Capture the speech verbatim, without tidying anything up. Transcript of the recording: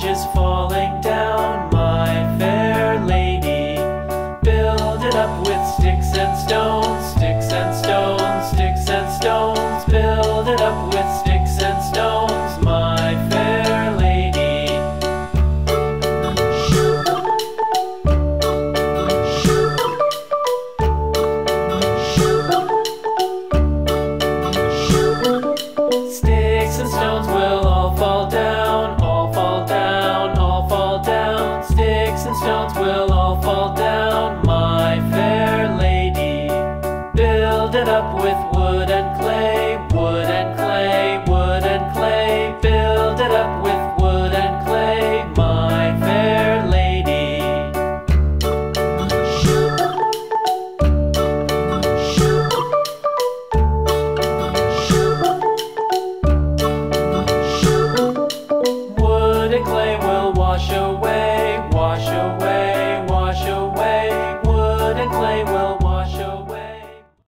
village is full.